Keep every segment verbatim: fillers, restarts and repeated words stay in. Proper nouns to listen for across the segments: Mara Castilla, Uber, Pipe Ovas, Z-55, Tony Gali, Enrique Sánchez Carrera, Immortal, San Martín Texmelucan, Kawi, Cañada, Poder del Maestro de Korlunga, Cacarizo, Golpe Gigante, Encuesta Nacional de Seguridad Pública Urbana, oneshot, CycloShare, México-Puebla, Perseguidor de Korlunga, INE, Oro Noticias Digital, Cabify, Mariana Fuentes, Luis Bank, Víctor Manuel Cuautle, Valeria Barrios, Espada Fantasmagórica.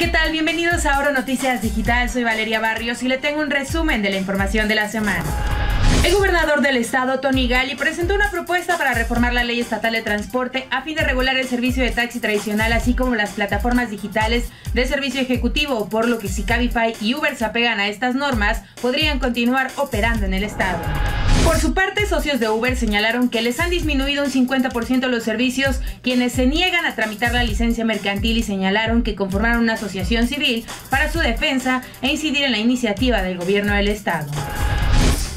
¿Qué tal? Bienvenidos a Oro Noticias Digital, soy Valeria Barrios y le tengo un resumen de la información de la semana. El gobernador del estado, Tony Gali, presentó una propuesta para reformar la ley estatal de transporte a fin de regular el servicio de taxi tradicional, así como las plataformas digitales de servicio ejecutivo, por lo que si Cabify y Uber se apegan a estas normas, podrían continuar operando en el estado. Por su parte, socios de Uber señalaron que les han disminuido un cincuenta por ciento los servicios quienes se niegan a tramitar la licencia mercantil y señalaron que conformaron una asociación civil para su defensa e incidir en la iniciativa del gobierno del estado.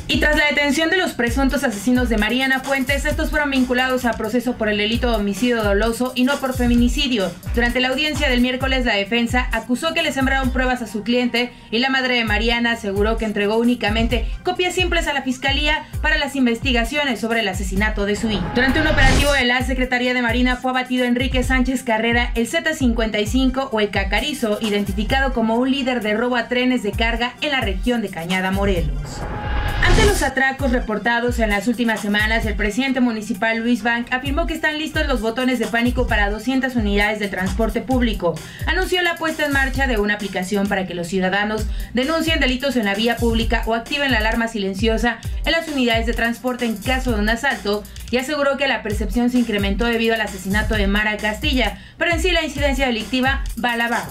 Y tras la detención de los presuntos asesinos de Mariana Fuentes, estos fueron vinculados a proceso por el delito de homicidio doloso y no por feminicidio. Durante la audiencia del miércoles, la defensa acusó que le sembraron pruebas a su cliente y la madre de Mariana aseguró que entregó únicamente copias simples a la fiscalía para las investigaciones sobre el asesinato de su hijo. Durante un operativo de la Secretaría de Marina fue abatido Enrique Sánchez Carrera, el Z cincuenta y cinco o el Cacarizo, identificado como un líder de robo a trenes de carga en la región de Cañada, Morelos. Ante los atracos reportados en las últimas semanas, el presidente municipal Luis Bank afirmó que están listos los botones de pánico para doscientas unidades de transporte público. Anunció la puesta en marcha de una aplicación para que los ciudadanos denuncien delitos en la vía pública o activen la alarma silenciosa en las unidades de transporte en caso de un asalto y aseguró que la percepción se incrementó debido al asesinato de Mara Castilla, pero en sí la incidencia delictiva va a la baja.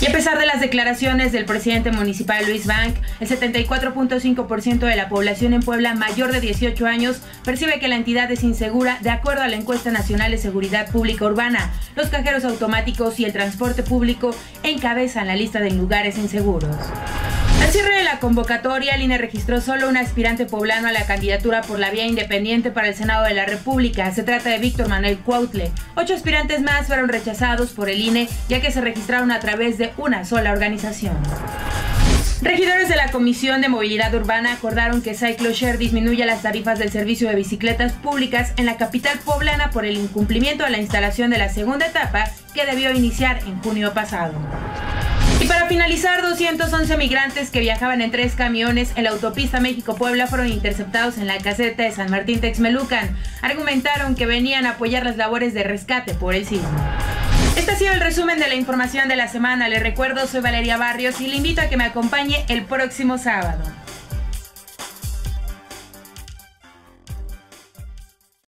Y a pesar de las declaraciones del presidente municipal Luis Bank, el setenta y cuatro punto cinco por ciento de la población en Puebla mayor de dieciocho años percibe que la entidad es insegura de acuerdo a la Encuesta Nacional de Seguridad Pública Urbana. Los cajeros automáticos y el transporte público encabezan la lista de lugares inseguros. Al cierre de la convocatoria, el I N E registró solo un aspirante poblano a la candidatura por la vía independiente para el Senado de la República. Se trata de Víctor Manuel Cuautle. Ocho aspirantes más fueron rechazados por el I N E, ya que se registraron a través de una sola organización. Regidores de la Comisión de Movilidad Urbana acordaron que CycloShare disminuya las tarifas del servicio de bicicletas públicas en la capital poblana por el incumplimiento de la instalación de la segunda etapa que debió iniciar en junio pasado. Y para finalizar, doscientos once migrantes que viajaban en tres camiones en la autopista México-Puebla fueron interceptados en la caseta de San Martín Texmelucan. Argumentaron que venían a apoyar las labores de rescate por el sismo. Este ha sido el resumen de la información de la semana. Les recuerdo, soy Valeria Barrios y le invito a que me acompañe el próximo sábado.